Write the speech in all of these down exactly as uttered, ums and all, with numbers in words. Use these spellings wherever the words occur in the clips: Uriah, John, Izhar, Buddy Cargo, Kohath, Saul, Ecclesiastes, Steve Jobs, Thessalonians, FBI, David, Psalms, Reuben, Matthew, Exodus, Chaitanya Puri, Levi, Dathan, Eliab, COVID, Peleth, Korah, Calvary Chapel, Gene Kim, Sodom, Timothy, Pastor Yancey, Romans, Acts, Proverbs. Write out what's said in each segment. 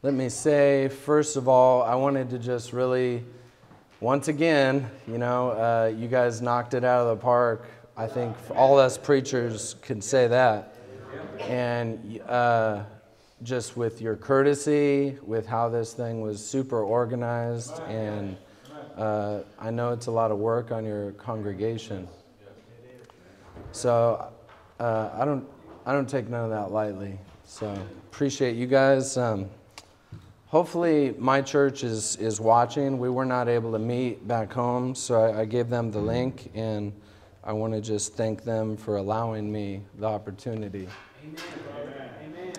Let me say, first of all, I wanted to just really, once again, you know, uh, you guys knocked it out of the park. I think all us preachers can say that. And uh, just with your courtesy, with how this thing was super organized, and uh, I know it's a lot of work on your congregation. So uh, I don't, I don't take none of that lightly. So appreciate you guys. Um, Hopefully my church is, is watching. We were not able to meet back home, so I, I gave them the link, and I want to just thank them for allowing me the opportunity. Amen.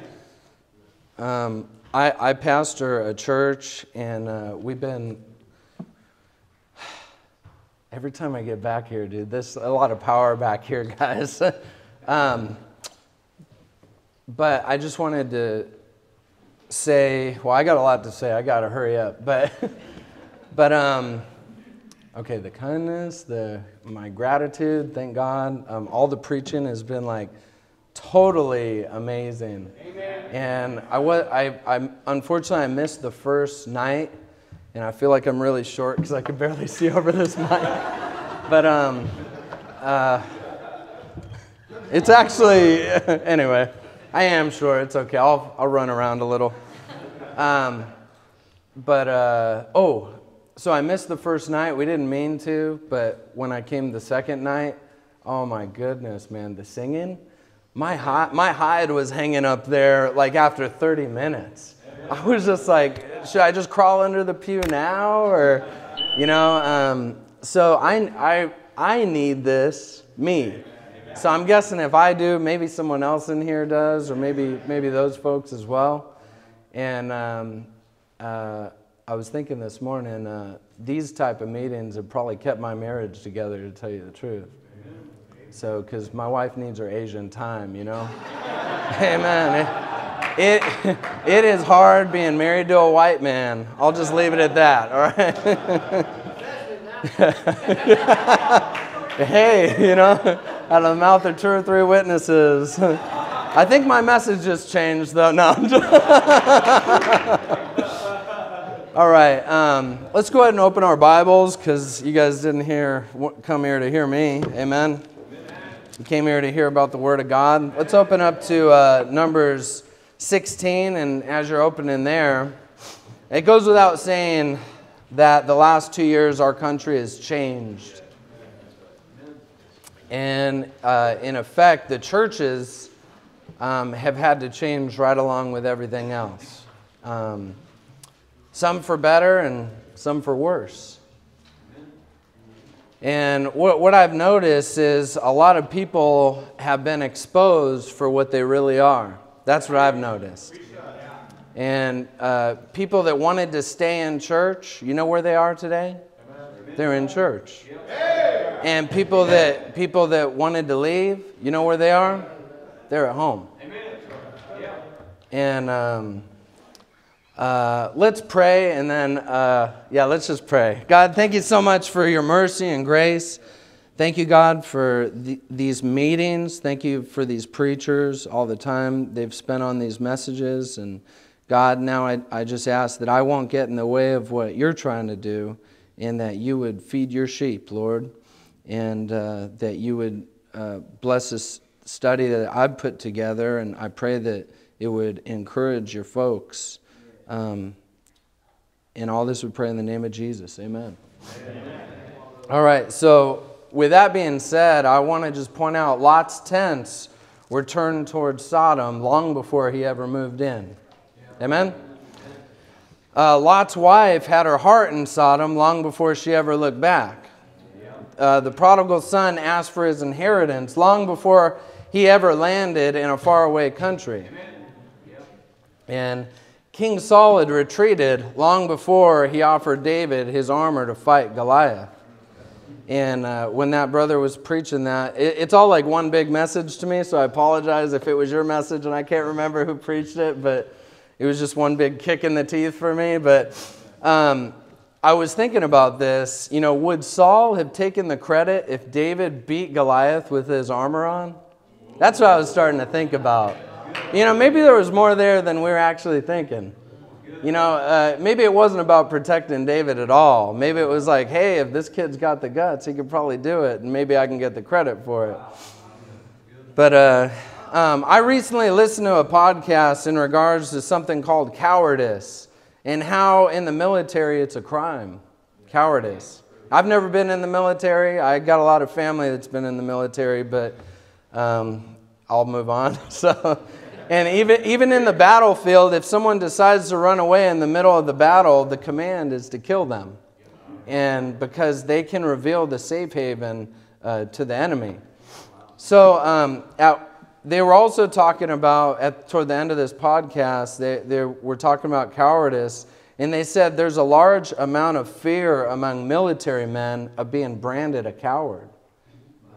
Amen. Um, I, I pastor a church, and uh, we've been, every time I get back here, dude, there's a lot of power back here, guys. um, but I just wanted to say, well, I got a lot to say. I got to hurry up, but, but, um, okay. The kindness, the, my gratitude, thank God. Um, all the preaching has been like totally amazing. Amen. And I was, I, I, unfortunately I missed the first night, and I feel like I'm really short because I could barely see over this mic, but, um, uh, it's actually, anyway, I am sure it's okay. I'll, I'll run around a little. Um, but, uh, oh, so I missed the first night. We didn't mean to, but when I came the second night, oh my goodness, man, the singing, my, hi my hide was hanging up there like after thirty minutes. I was just like, should I just crawl under the pew now? Or, you know, um, so I, I, I need this, me. So I'm guessing if I do, maybe someone else in here does, or maybe maybe those folks as well. And um, uh, I was thinking this morning, uh, these type of meetings have probably kept my marriage together, to tell you the truth. Amen. So, because my wife needs her Asian time, you know. Amen. It, it, it is hard being married to a white man. I'll just leave it at that, all right? Hey, you know. Out of the mouth of two or three witnesses. I think my message just changed, though. No. All right. Um, let's go ahead and open our Bibles, because you guys didn't hear, come here to hear me. Amen. You came here to hear about the Word of God. Let's open up to uh, Numbers sixteen, and as you're opening there, it goes without saying that the last two years our country has changed. And uh, in effect, the churches um, have had to change right along with everything else. Um, some for better and some for worse. And what, what I've noticed is a lot of people have been exposed for what they really are. That's what I've noticed. And uh, people that wanted to stay in church, you know where they are today? They're in church. And people that people that wanted to leave, you know where they are? They're at home. And um, uh, let's pray, and then, uh, yeah, let's just pray. God, thank you so much for your mercy and grace. Thank you, God, for th these meetings. Thank you for these preachers, all the time they've spent on these messages. And God, now I, I just ask that I won't get in the way of what you're trying to do, and that you would feed your sheep, Lord, and uh, that you would uh, bless this study that I've put together, and I pray that it would encourage your folks. Um, and all this we pray in the name of Jesus. Amen. Amen. All right, so with that being said, I want to just point out Lot's tents were turned towards Sodom long before he ever moved in. Amen? Uh, Lot's wife had her heart in Sodom long before she ever looked back. Uh, the prodigal son asked for his inheritance long before he ever landed in a faraway country. Yep. And King Saul had retreated long before he offered David his armor to fight Goliath. And uh, when that brother was preaching that, it, it's all like one big message to me, so I apologize if it was your message and I can't remember who preached it, but it was just one big kick in the teeth for me. But um, I was thinking about this. You know, would Saul have taken the credit if David beat Goliath with his armor on? That's what I was starting to think about. You know, maybe there was more there than we were actually thinking. You know, uh, maybe it wasn't about protecting David at all. Maybe it was like, hey, if this kid's got the guts, he could probably do it, and maybe I can get the credit for it. But uh, um, I recently listened to a podcast in regards to something called cowardice and how in the military it's a crime, cowardice. I've never been in the military. I got a lot of family that's been in the military, but um, I'll move on. So, and even even in the battlefield, if someone decides to run away in the middle of the battle, the command is to kill them, and because they can reveal the safe haven uh, to the enemy. So um, at, they were also talking about at toward the end of this podcast. They they were talking about cowardice. And they said there's a large amount of fear among military men of being branded a coward.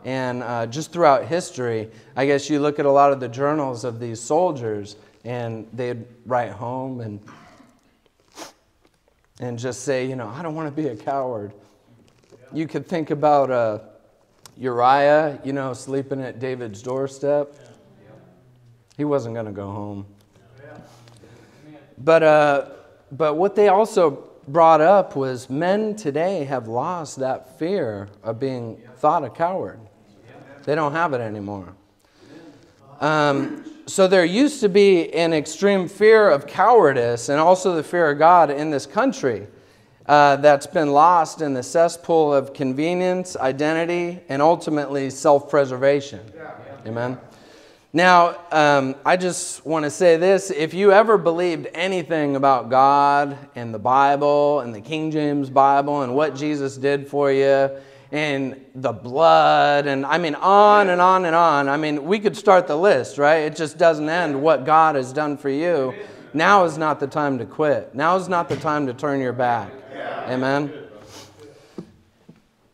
And uh, just throughout history, I guess you look at a lot of the journals of these soldiers, and they'd write home and, and just say, you know, I don't want to be a coward. You could think about uh, Uriah, you know, sleeping at David's doorstep. He wasn't going to go home. But... Uh, But what they also brought up was men today have lost that fear of being thought a coward. They don't have it anymore. Um, so there used to be an extreme fear of cowardice and also the fear of God in this country uh, that's been lost in the cesspool of convenience, identity, and ultimately self-preservation. Amen. Now, um, I just want to say this. If you ever believed anything about God and the Bible and the King James Bible and what Jesus did for you and the blood and, I mean, on and on and on. I mean, we could start the list, right? It just doesn't end what God has done for you. Now is not the time to quit. Now is not the time to turn your back. Amen?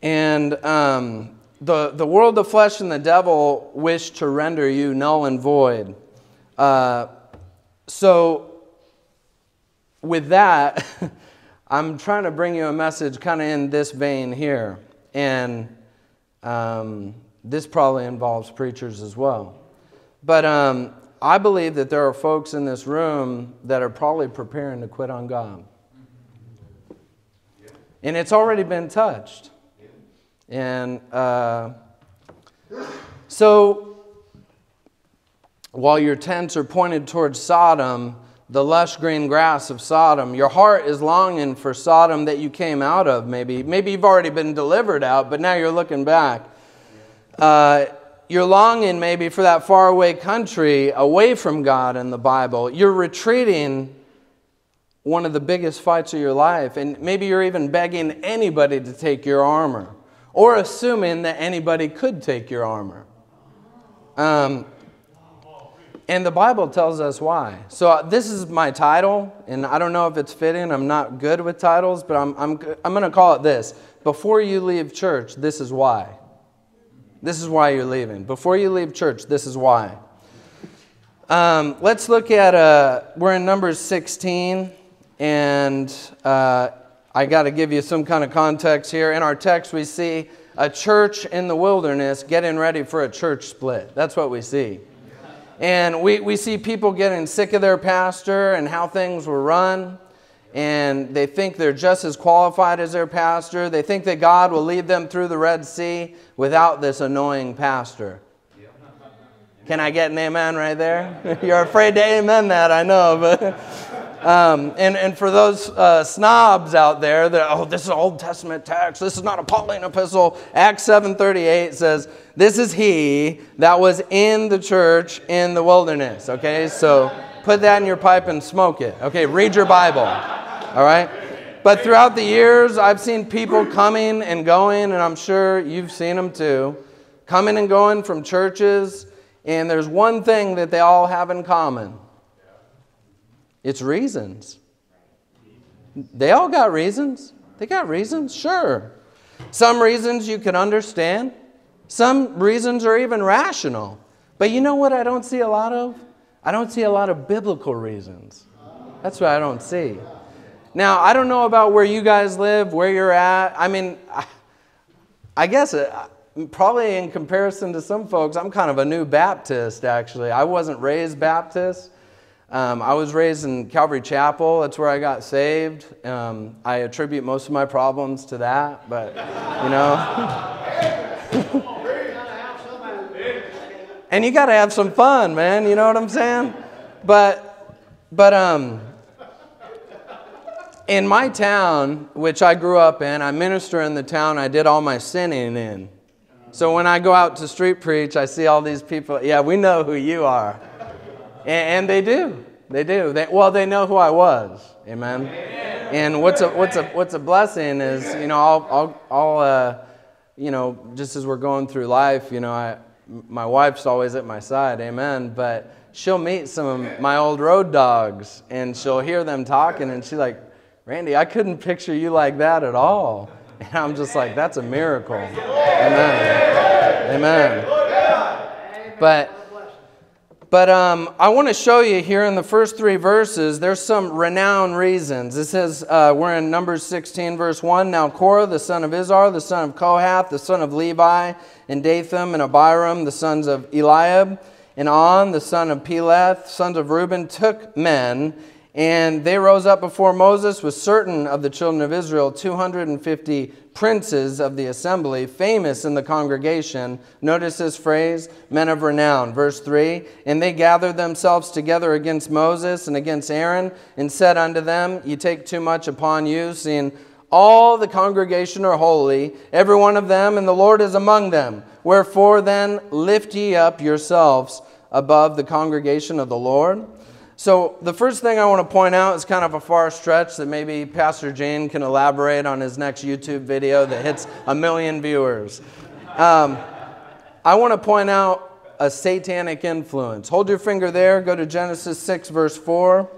And... Um, The, the world, the flesh, and the devil wish to render you null and void. Uh, so with that, I'm trying to bring you a message kind of in this vein here. And um, this probably involves preachers as well. But um, I believe that there are folks in this room that are probably preparing to quit on God. And it's already been touched. And uh, so, while your tents are pointed towards Sodom, the lush green grass of Sodom, your heart is longing for Sodom that you came out of, maybe. Maybe you've already been delivered out, but now you're looking back. Uh, you're longing maybe for that faraway country away from God and the Bible. You're retreating one of the biggest fights of your life, and maybe you're even begging anybody to take your armor. Or assuming that anybody could take your armor. Um, and the Bible tells us why. So uh, this is my title, and I don't know if it's fitting. I'm not good with titles, but I'm, I'm, I'm going to call it this. Before you leave church, this is why. This is why you're leaving. Before you leave church, this is why. Um, let's look at, uh, we're in Numbers sixteen, and... Uh, I got to give you some kind of context here. In our text, we see a church in the wilderness getting ready for a church split. That's what we see. And we, we see people getting sick of their pastor and how things were run. And they think they're just as qualified as their pastor. They think that God will lead them through the Red Sea without this annoying pastor. Can I get an amen right there? You're afraid to amen that, I know, but... Um, and, and for those uh, snobs out there that, oh, this is Old Testament text. This is not a Pauline epistle. Acts seven thirty-eight says, this is he that was in the church in the wilderness. Okay, so put that in your pipe and smoke it. Okay, read your Bible. All right. But throughout the years, I've seen people coming and going, and I'm sure you've seen them too, coming and going from churches. And there's one thing that they all have in common. It's reasons. They all got reasons. They got reasons, sure. Some reasons you can understand. Some reasons are even rational. But you know what I don't see a lot of? I don't see a lot of biblical reasons. That's what I don't see. Now, I don't know about where you guys live, where you're at. I mean, I, I guess it, probably in comparison to some folks, I'm kind of a new Baptist, actually. I wasn't raised Baptist. Um, I was raised in Calvary Chapel. That's where I got saved. Um, I attribute most of my problems to that, but, you know. And you got to have some fun, man. You know what I'm saying? But, but um, in my town, which I grew up in, I minister in the town I did all my sinning in. So when I go out to street preach, I see all these people. Yeah, we know who you are. And they do. They do. They, well, they know who I was. Amen. Amen. And what's a, what's, a, what's a blessing is, you know, I'll, I'll, I'll uh, you know, just as we're going through life, you know, I, my wife's always at my side. Amen. But she'll meet some of my old road dogs, and she'll hear them talking, and she's like, Randy, I couldn't picture you like that at all. And I'm just like, that's a miracle. Amen. Amen. But... But um, I want to show you here in the first three verses, there's some renowned reasons. It says, uh, we're in Numbers sixteen, verse one. Now Korah, the son of Izhar, the son of Kohath, the son of Levi, and Dathan and Abiram, the sons of Eliab, and On, the son of Peleth, sons of Reuben, took men, and they rose up before Moses with certain of the children of Israel, two hundred fifty princes of the assembly, famous in the congregation. Notice this phrase, men of renown. Verse three, and they gathered themselves together against Moses and against Aaron, and said unto them, Ye take too much upon you, seeing all the congregation are holy, every one of them, and the Lord is among them. Wherefore then lift ye up yourselves above the congregation of the Lord. So the first thing I want to point out is kind of a far stretch that maybe Pastor Jane can elaborate on his next YouTube video that hits a million viewers. Um, I want to point out a satanic influence. Hold your finger there. Go to Genesis six, verse four.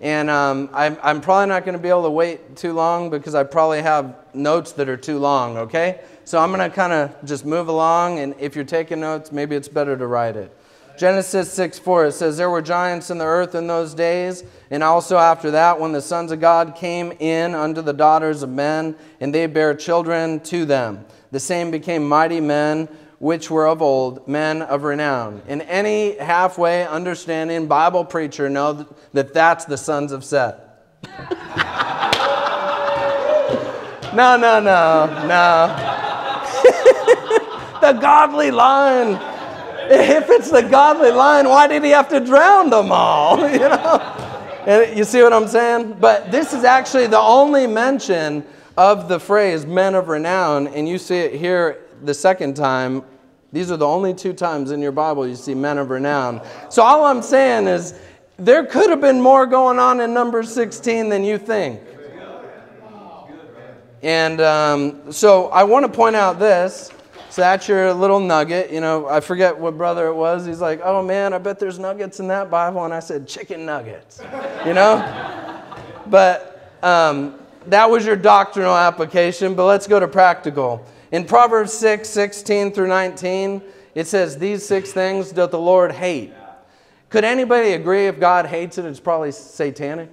And um, I'm, I'm probably not going to be able to wait too long because I probably have notes that are too long, okay? So I'm going to kind of just move along. And if you're taking notes, maybe it's better to write it. Genesis six, four, it says, There were giants in the earth in those days, and also after that, when the sons of God came in unto the daughters of men, and they bare children to them. The same became mighty men, which were of old, men of renown. And any halfway understanding Bible preacher knows that that's the sons of Seth. No, no, no, no. The godly line. If it's the godly line, why did he have to drown them all? You know, and you see what I'm saying? But this is actually the only mention of the phrase men of renown, and you see it here the second time. These are the only two times in your Bible you see men of renown. So all I'm saying is there could have been more going on in Numbers sixteen than you think. And um, so I want to point out this. So that's your little nugget. You know, I forget what brother it was. He's like, oh, man, I bet there's nuggets in that Bible. And I said, chicken nuggets, you know. But um, that was your doctrinal application. But let's go to practical. In Proverbs six, sixteen through nineteen, it says, These six things doth the Lord hate. Could anybody agree if God hates it, it's probably satanic?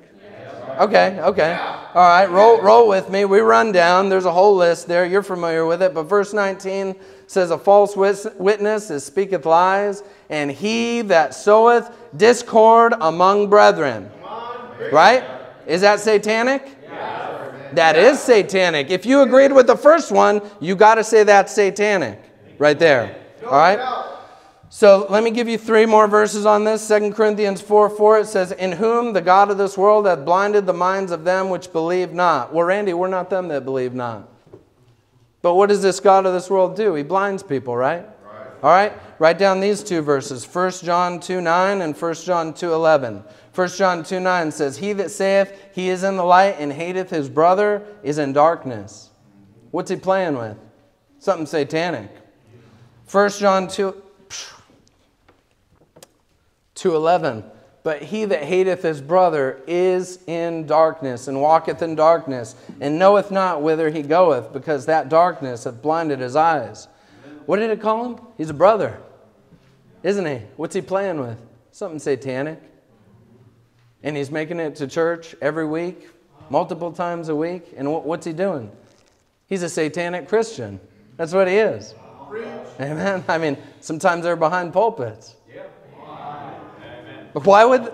Okay, okay. All right, roll, roll with me. We run down. There's a whole list there. You're familiar with it. But verse nineteen says, A false witness is speaketh lies, and he that soweth discord among brethren. Right? Is that satanic? Yeah. That is satanic. If you agreed with the first one, you got to say that's satanic right there. All right? So let me give you three more verses on this. Second Corinthians four, four, it says, In whom the God of this world hath blinded the minds of them which believe not. Well, Randy, we're not them that believe not. But what does this God of this world do? He blinds people, right? Right. All right? Write down these two verses, First John two, nine and First John two, eleven. First John two, nine says, He that saith he is in the light and hateth his brother is in darkness. What's he playing with? Something satanic. First John two, two eleven, but he that hateth his brother is in darkness, and walketh in darkness, and knoweth not whither he goeth, because that darkness hath blinded his eyes. What did it call him? He's a brother, isn't he? What's he playing with? Something satanic. And he's making it to church every week, multiple times a week. And what's he doing? He's a satanic Christian. That's what he is. Amen. I mean, sometimes they're behind pulpits. Why would,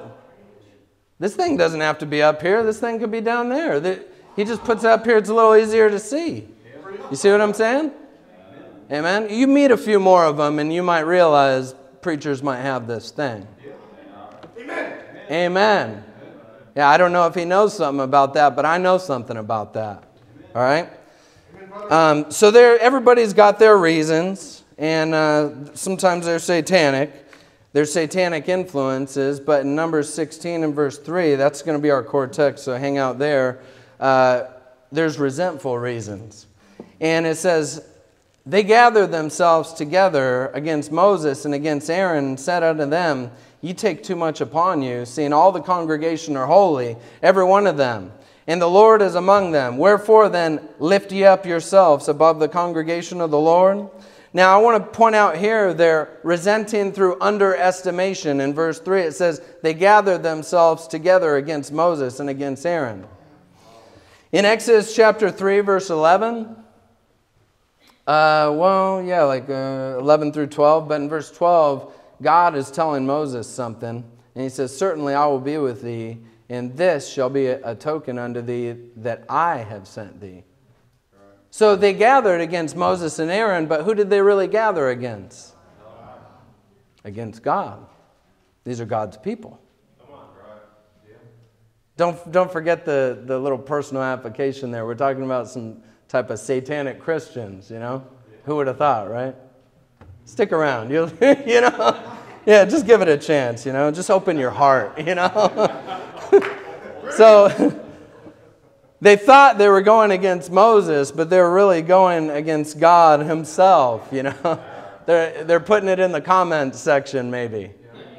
This thing doesn't have to be up here. This thing could be down there. He just puts it up here. It's a little easier to see. You see what I'm saying? Amen. Amen. You meet a few more of them, and you might realize preachers might have this thing. Amen. Amen. Yeah, I don't know if he knows something about that, but I know something about that. All right? Um, so there, everybody's got their reasons, and uh, sometimes they're satanic. They're satanic influences, but in Numbers sixteen and verse three, that's going to be our core text, so hang out there. Uh, there's resentful reasons. And it says, they gathered themselves together against Moses and against Aaron and said unto them, Ye take too much upon you, seeing all the congregation are holy, every one of them. And the Lord is among them. Wherefore then lift ye up yourselves above the congregation of the Lord. Now I want to point out here, they're resenting through underestimation. In verse three it says, they gathered themselves together against Moses and against Aaron. In Exodus chapter three verse eleven... Uh, well, yeah, like uh, eleven through twelve. But in verse twelve, God is telling Moses something. And he says, Certainly I will be with thee, and this shall be a token unto thee that I have sent thee. Right. So they gathered against Moses and Aaron, but who did they really gather against? God. Against God. These are God's people. Come on, right. Yeah. Don't, don't forget the, the little personal application there. We're talking about some type of satanic Christians, you know? Who would have thought, right? Stick around, you'll, you know? Yeah, just give it a chance, you know? Just open your heart, you know? So, they thought they were going against Moses, but they were really going against God himself, you know? They're, they're putting it in the comments section, maybe,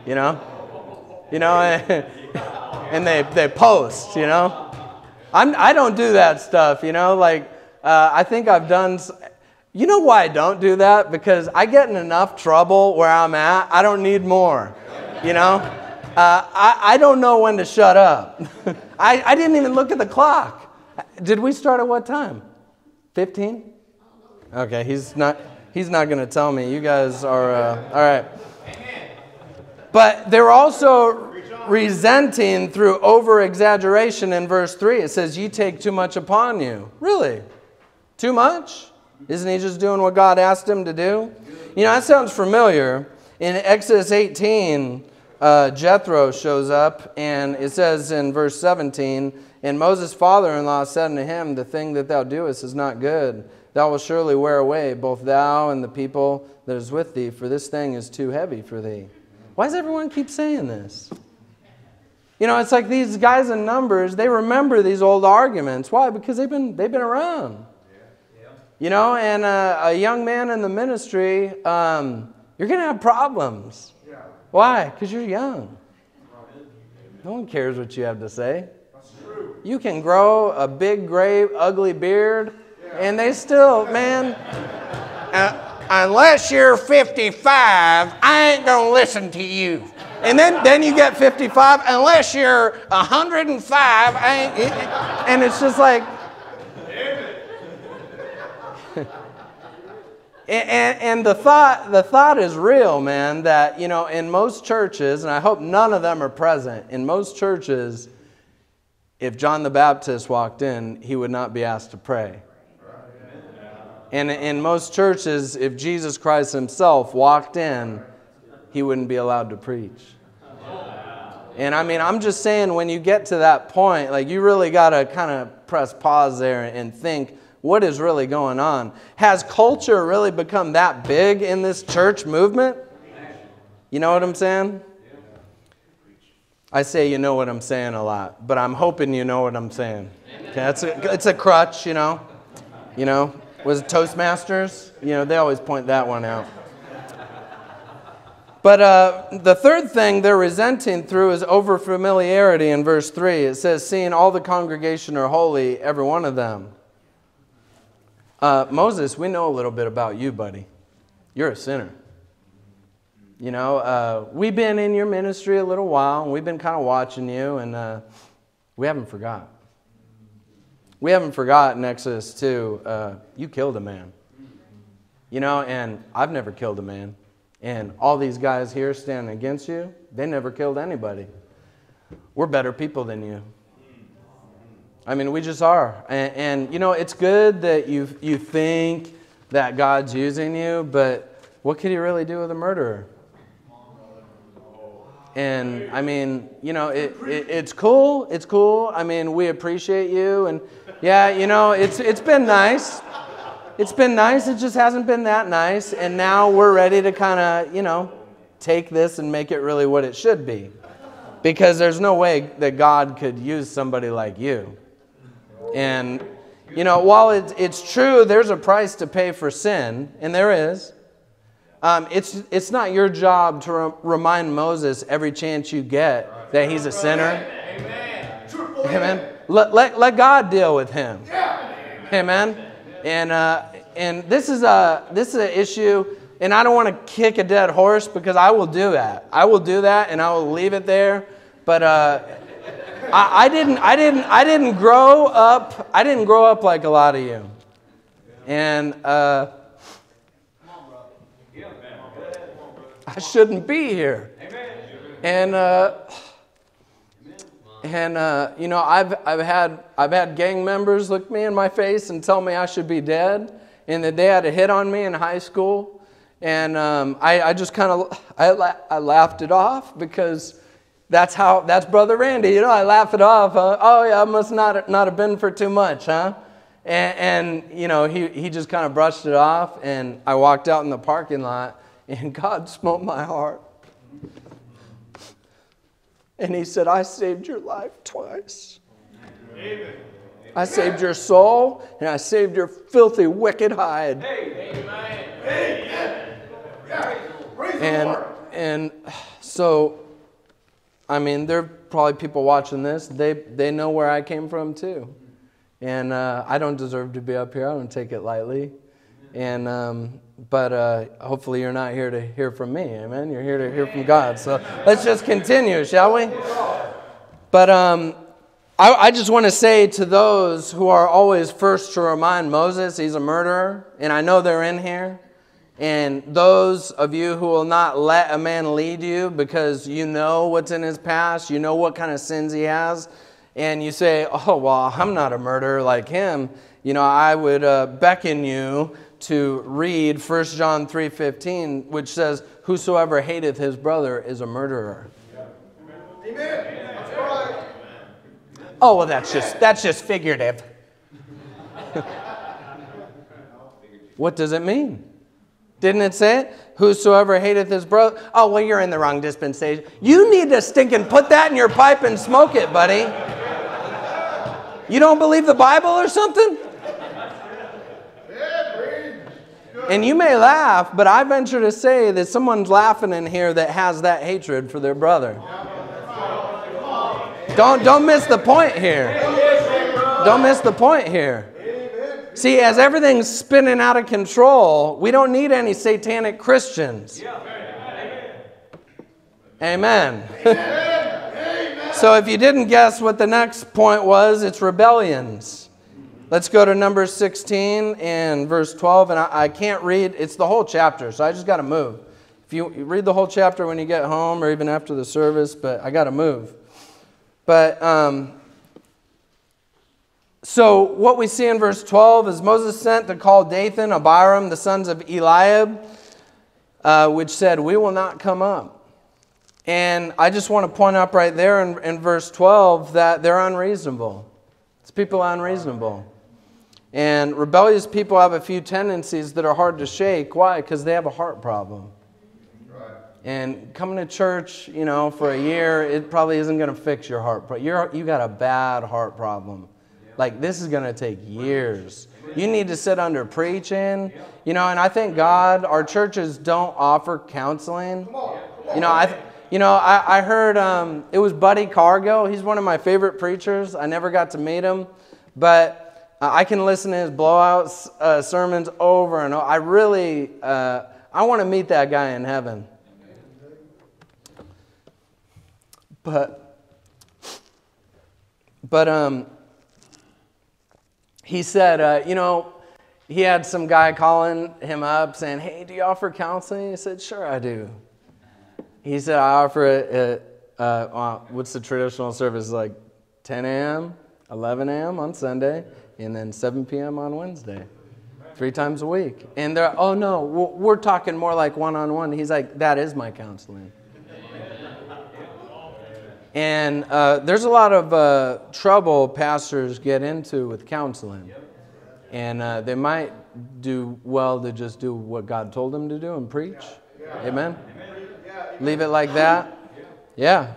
you know? You know, and they, they post, you know? I'm, I don't do that stuff, you know? Like, Uh, I think I've done, you know why I don't do that? Because I get in enough trouble where I'm at, I don't need more, you know? Uh, I, I don't know when to shut up. I, I didn't even look at the clock. Did we start at what time? fifteen? Okay, he's not, he's not going to tell me. You guys are, uh, all right. But they're also resenting through over-exaggeration in verse three. It says, ye take too much upon you. Really? Too much? Isn't he just doing what God asked him to do? You know, that sounds familiar. In Exodus eighteen, uh, Jethro shows up, and it says in verse seventeen, And Moses' father-in-law said unto him, The thing that thou doest is not good. Thou wilt surely wear away, both thou and the people that is with thee, for this thing is too heavy for thee. Why does everyone keep saying this? You know, it's like these guys in Numbers, they remember these old arguments. Why? Because they've been, they've been around. You know, and uh, a young man in the ministry, um, you're going to have problems. Yeah. Why? Because you're young. Amen. No one cares what you have to say. That's true. You can grow a big, gray, ugly beard, yeah. and they still, man. uh, unless you're fifty-five, I ain't going to listen to you. And then, then you get fifty-five, unless you're a hundred and five, I ain't, it, and it's just like, And, and, and the thought, the thought is real, man, that, you know, in most churches, and I hope none of them are present, in most churches, if John the Baptist walked in, he would not be asked to pray. And in most churches, if Jesus Christ himself walked in, he wouldn't be allowed to preach. And I mean, I'm just saying, when you get to that point, like, you really got to kind of press pause there and think, what is really going on? Has culture really become that big in this church movement? You know what I'm saying? I say you know what I'm saying a lot, but I'm hoping you know what I'm saying. Okay, that's a, it's a crutch, you know. You know, was it Toastmasters? You know, they always point that one out. But uh, the third thing they're resenting through is overfamiliarity in verse three. It says, seeing all the congregation are holy, every one of them. Uh, Moses, we know a little bit about you, buddy. You're a sinner. You know, uh, we've been in your ministry a little while, and we've been kind of watching you, and uh, we haven't forgot. We haven't forgotten Exodus two. Uh, you killed a man. You know, and I've never killed a man. And all these guys here standing against you, they never killed anybody. we're better people than you. I mean, we just are. And, and you know, it's good that you you think that God's using you, but what could he really do with a murderer? And, I mean, you know, it, it it's cool. It's cool. I mean, we appreciate you. And, yeah, you know, it's it's been nice. It's been nice. It just hasn't been that nice. And now we're ready to kind of, you know, take this and make it really what it should be. Because there's no way that God could use somebody like you. And, you know, while it's, it's true there's a price to pay for sin, and there is, Um, it's it's not your job to re- remind Moses every chance you get that he's a sinner. Amen. Amen. Let, let, let God deal with him. Amen. And uh, and this is a this is an issue, and I don't want to kick a dead horse because I will do that. I will do that, and I will leave it there. But uh, I, I didn't I didn't I didn't grow up I didn't grow up like a lot of you, and. Uh, I shouldn't be here. Amen. And uh, and uh, you know, I've I've had I've had gang members look me in my face and tell me I should be dead, and that they had a hit on me in high school, and um, I I just kind of I la- I laughed it off because that's how that's Brother Randy. You know, I laugh it off. Huh? Oh yeah, I must not not have been for too much, huh? And, and you know, he he just kind of brushed it off, and I walked out in the parking lot. And God smote my heart. And he said, I saved your life twice. Amen. I saved your soul, and I saved your filthy, wicked hide. Amen. And, and so, I mean, there are probably people watching this. They, they know where I came from, too. And uh, I don't deserve to be up here. I don't take it lightly. And um, but uh, hopefully you're not here to hear from me, amen? You're here to hear from God. So let's just continue, shall we? But um, I, I just want to say to those who are always first to remind Moses he's a murderer, and I know they're in here, and those of you who will not let a man lead you because you know what's in his past, you know what kind of sins he has, and you say, oh, well, I'm not a murderer like him. You know, I would uh, beckon you to read First John three fifteen, which says, whosoever hateth his brother is a murderer. Amen. That's right. Oh, well, that's just that's just figurative. What does it mean? Didn't it say it? Whosoever hateth his brother. Oh, well, you're in the wrong dispensation. You need to stinking put that in your pipe and smoke it, buddy. You don't believe the Bible or something? And you may laugh, but I venture to say that someone's laughing in here that has that hatred for their brother. Don't don't miss the point here. Don't miss the point here. See, as everything's spinning out of control, we don't need any satanic Christians. Amen. So if you didn't guess what the next point was, it's rebellions. Let's go to Numbers sixteen and verse twelve, and I, I can't read. It's the whole chapter, so I just got to move. If you, you read the whole chapter when you get home or even after the service, but I got to move. But um, so what we see in verse twelve is Moses sent to call Dathan, Abiram, the sons of Eliab, uh, which said, we will not come up. And I just want to point out right there in, in verse twelve that they're unreasonable. It's people unreasonable. And rebellious people have a few tendencies that are hard to shake. Why? Because they have a heart problem. Right. And coming to church, you know, for a year, it probably isn't going to fix your heart problem. You're, you got a bad heart problem. Yeah. Like, this is going to take years. You need to sit under preaching. Yeah. You know, and I thank God our churches don't offer counseling. Come on. Come on. You know, I... Th- You know, I, I heard um, it was Buddy Cargo. He's one of my favorite preachers. I never got to meet him, but uh, I can listen to his blowout uh, sermons over and over. I really, uh, I want to meet that guy in heaven. But, but um, he said, uh, you know, he had some guy calling him up saying, hey, do you offer counseling? He said, sure, I do. He said, I offer it uh, what's the traditional service? Like ten a m, eleven a m on Sunday, and then seven p m on Wednesday. Three times a week. And they're, oh no, we're talking more like one-on-one. He's like, that is my counseling. And uh, there's a lot of uh, trouble pastors get into with counseling. And uh, they might do well to just do what God told them to do and preach. Amen? Leave it like that? Yeah.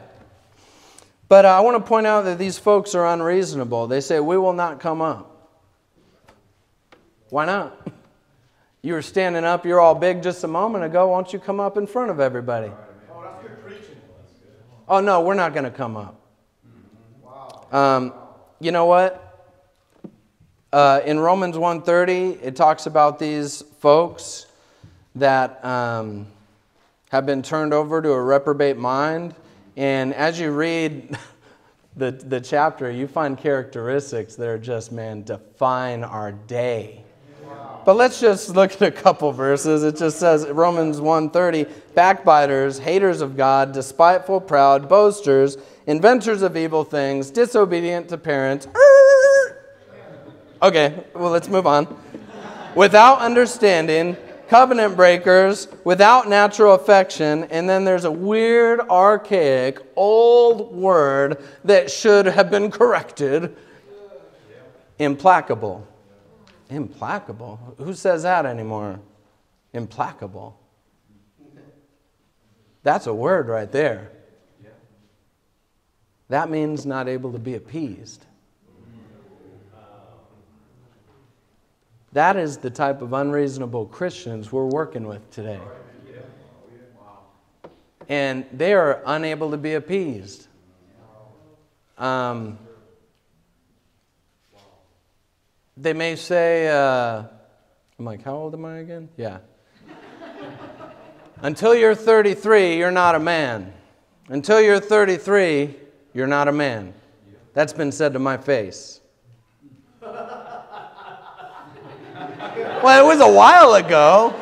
But uh, I want to point out that these folks are unreasonable. They say, we will not come up. Why not? You were standing up, you're all big just a moment ago. Won't you come up in front of everybody? Oh, that's good preaching. Oh, no, we're not going to come up. Wow. Um, you know what? Uh, in Romans one thirty, it talks about these folks that um, have been turned over to a reprobate mind. And as you read the, the chapter, you find characteristics that are just, man, define our day. But let's just look at a couple verses. It just says, Romans one thirty, backbiters, haters of God, despiteful, proud, boasters, inventors of evil things, disobedient to parents. Okay, well, let's move on. Without understanding, covenant breakers, without natural affection, and then there's a weird, archaic, old word that should have been corrected. Implacable. Implacable? Who says that anymore? Implacable. That's a word right there. That means not able to be appeased. That is the type of unreasonable Christians we're working with today. And they are unable to be appeased. Um, They may say, uh, I'm like, how old am I again? Yeah. Until you're thirty-three, you're not a man. Until you're thirty-three, you're not a man. That's been said to my face. Well, it was a while ago.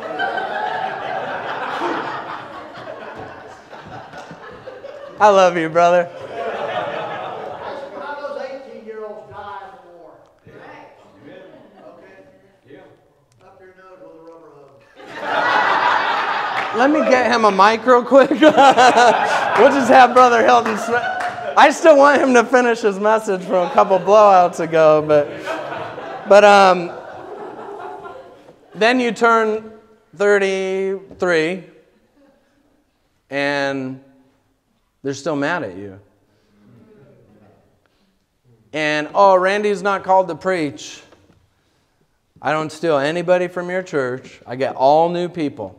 I love you, brother. Let me get him a mic real quick. We'll just have Brother Hilton. I still want him to finish his message from a couple blowouts ago, but but um. Then you turn thirty-three, and they're still mad at you. And oh, Randy's not called to preach. I don't steal anybody from your church. I get all new people.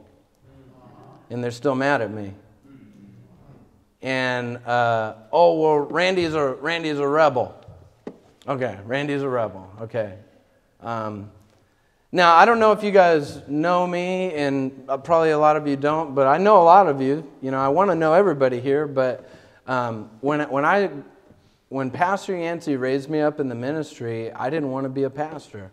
And they're still mad at me. And, uh, oh, well, Randy's a, Randy's a rebel. Okay, Randy's a rebel. Okay. Um, now, I don't know if you guys know me, and probably a lot of you don't, but I know a lot of you. You know, I want to know everybody here, but um, when, when, I, when Pastor Yancey raised me up in the ministry, I didn't want to be a pastor.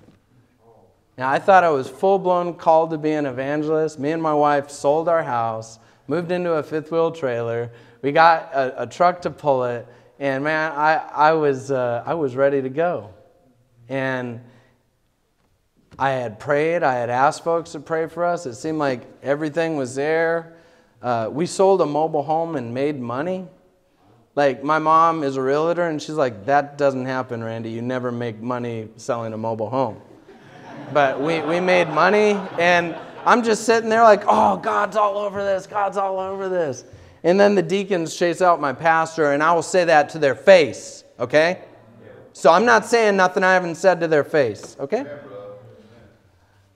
Now, I thought I was full-blown called to be an evangelist. Me and my wife sold our house, moved into a fifth-wheel trailer. We got a, a truck to pull it, and, man, I, I, was, uh, I was ready to go. And I had prayed. I had asked folks to pray for us. It seemed like everything was there. Uh, we sold a mobile home and made money. Like, my mom is a realtor, and she's like, that doesn't happen, Randy. You never make money selling a mobile home. But we, we made money, and I'm just sitting there like, oh, God's all over this. God's all over this. And then the deacons chase out my pastor, and I will say that to their face, okay? Yeah. So I'm not saying nothing I haven't said to their face, okay? Yeah,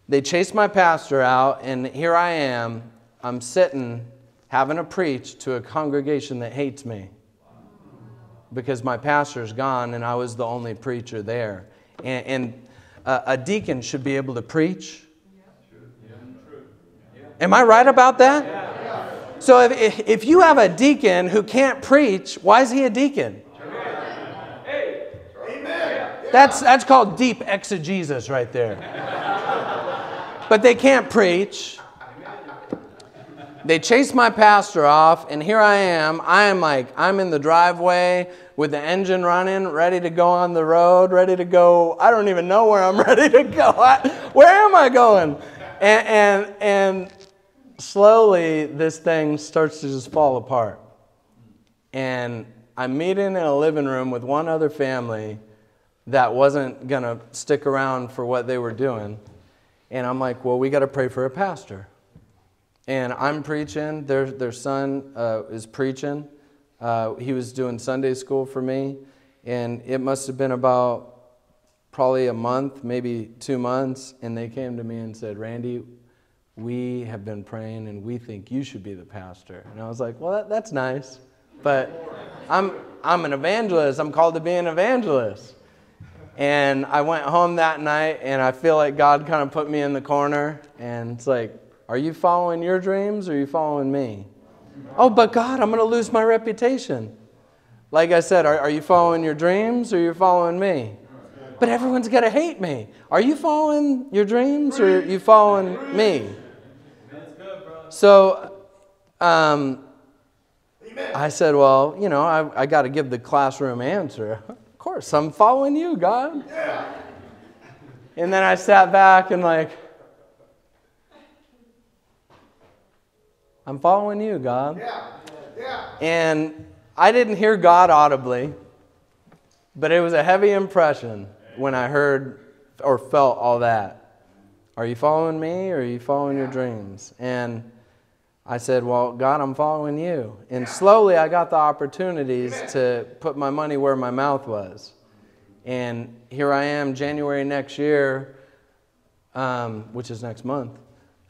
they chased my pastor out, and here I am. I'm sitting having to preach to a congregation that hates me because my pastor's gone, and I was the only preacher there. And... and Uh, a deacon should be able to preach. Am I right about that? So if, if you have a deacon who can't preach, why is he a deacon? That's, that's called deep exegesis right there. But they can't preach. They chased my pastor off, and here I am. I am like, I'm in the driveway with the engine running, ready to go on the road, ready to go. I don't even know where I'm ready to go. I, where am I going? And, and, and slowly, this thing starts to just fall apart. And I'm meeting in a living room with one other family that wasn't going to stick around for what they were doing. And I'm like, well, we got to pray for a pastor. And I'm preaching. Their, their son uh, is preaching. Uh, he was doing Sunday school for me. And it must have been about probably a month, maybe two months. And they came to me and said, Randy, we have been praying, and we think you should be the pastor. And I was like, well, that, that's nice. But I'm, I'm an evangelist. I'm called to be an evangelist. And I went home that night, and I feel like God kind of put me in the corner. And it's like, are you following your dreams, or are you following me? Oh, but God, I'm going to lose my reputation. Like I said, are, are you following your dreams, or are you following me? But everyone's going to hate me. Are you following your dreams, or are you following me? So um, I said, well, you know, I, I got to give the classroom answer. Of course, I'm following you, God. Yeah. And then I sat back and like, I'm following you, God. Yeah. Yeah. And I didn't hear God audibly, but it was a heavy impression when I heard or felt all that. Are you following me, or are you following yeah. your dreams? And I said, well, God, I'm following you. And slowly I got the opportunities Amen. to put my money where my mouth was. And here I am, January next year, um, which is next month,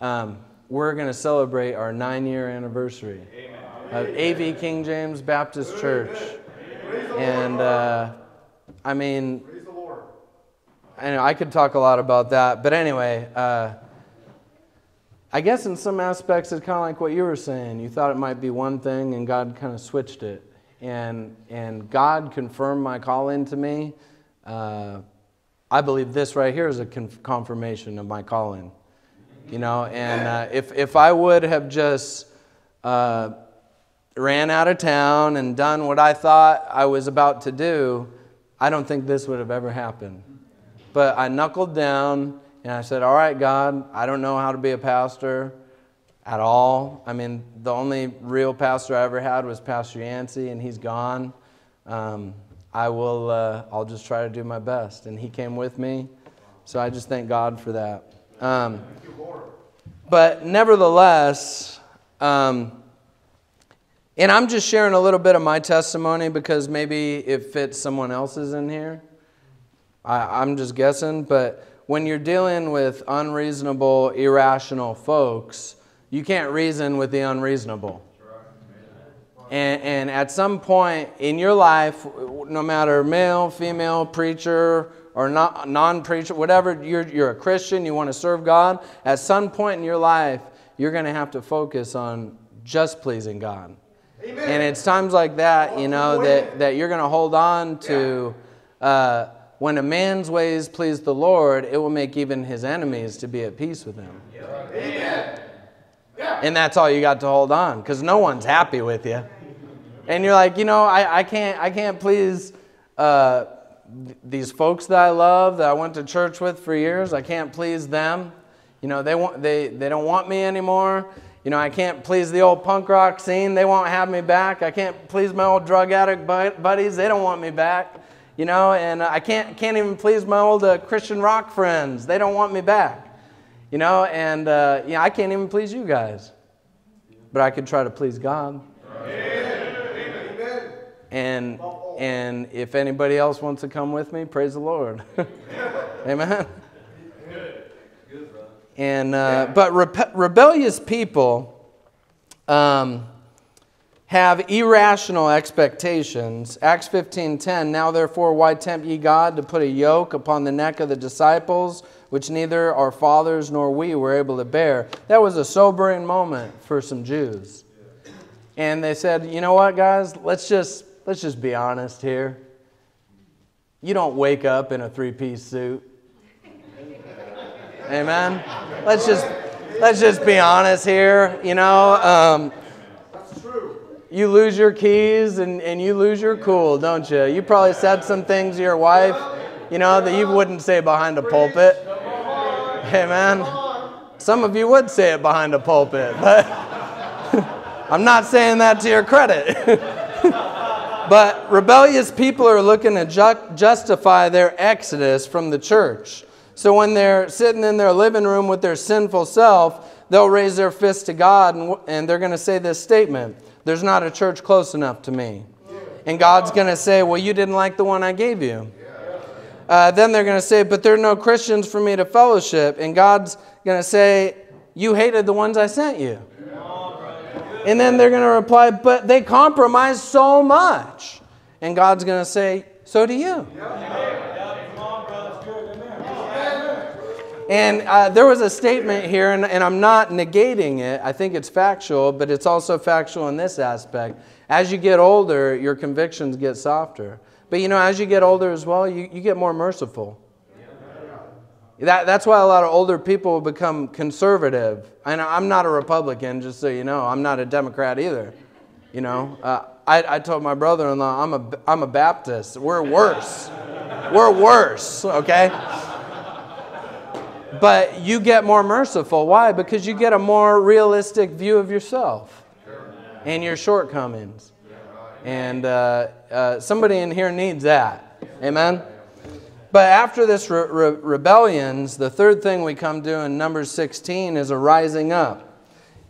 um, we're going to celebrate our nine-year anniversary Amen. of A V King James Baptist Amen. Church. Amen. And, uh, I mean, I know I could talk a lot about that, but anyway... Uh, I guess in some aspects it's kind of like what you were saying. You thought it might be one thing, and God kind of switched it. And and God confirmed my calling to me. Uh, I believe this right here is a confirmation of my calling. You know, and uh, if, if I would have just uh, ran out of town and done what I thought I was about to do, I don't think this would have ever happened. But I knuckled down. And I said, all right, God, I don't know how to be a pastor at all. I mean, the only real pastor I ever had was Pastor Yancey, and he's gone. Um, I will, uh, I'll just try to do my best. And he came with me. So I just thank God for that. Um, but nevertheless, um, and I'm just sharing a little bit of my testimony because maybe it fits someone else's in here. I, I'm just guessing, but... When you're dealing with unreasonable, irrational folks, you can't reason with the unreasonable. And, and at some point in your life, no matter male, female, preacher, or non-preacher, whatever, you're, you're a Christian, you want to serve God, at some point in your life, you're going to have to focus on just pleasing God. Amen. And it's times like that, you know, that, that you're going to hold on to... Uh, When a man's ways please the Lord, it will make even his enemies to be at peace with him. Amen. And that's all you got to hold on, because no one's happy with you. And you're like, you know, I, I can't, I can't please uh, th these folks that I love, that I went to church with for years. I can't please them. You know, they want, they, they don't want me anymore. You know, I can't please the old punk rock scene. They won't have me back. I can't please my old drug addict buddies. They don't want me back. You know, and I can't, can't even please my old uh, Christian rock friends. They don't want me back. You know, and uh, yeah, I can't even please you guys. But I could try to please God. Amen. Amen. And, and if anybody else wants to come with me, praise the Lord. Amen. Good. Good, brother. And, uh, but rebe rebellious people... Um, have irrational expectations. Acts fifteen ten, now therefore why tempt ye God to put a yoke upon the neck of the disciples, which neither our fathers nor we were able to bear? That was a sobering moment for some Jews. And they said, you know what, guys, let's just, let's just be honest here. You don't wake up in a three-piece suit. Amen? Let's just, Let's just be honest here, you know. Um, That's true. You lose your keys and, and you lose your cool, don't you? You probably said some things to your wife, you know, that you wouldn't say behind a pulpit. Hey, man. Some of you would say it behind a pulpit, but I'm not saying that to your credit. But rebellious people are looking to ju- justify their exodus from the church. So when they're sitting in their living room with their sinful self, they'll raise their fist to God and, and they're going to say this statement: there's not a church close enough to me. And God's going to say, well, you didn't like the one I gave you. Uh, then they're going to say, but there are no Christians for me to fellowship. And God's going to say, you hated the ones I sent you. And then they're going to reply, but they compromise so much. And God's going to say, so do you. And uh, there was a statement here, and, and I'm not negating it. I think it's factual, but it's also factual in this aspect. As you get older, your convictions get softer. But, you know, as you get older as well, you, you get more merciful. That, that's why a lot of older people become conservative. And I'm not a Republican, just so you know. I'm not a Democrat either. You know, uh, I, I told my brother-in-law, I'm a, I'm a Baptist. We're worse. We're worse, okay? But you get more merciful. Why? Because you get a more realistic view of yourself and your shortcomings. And uh, uh, somebody in here needs that. Amen? But after this re- re- rebellions, the third thing we come to in Numbers sixteen is a rising up.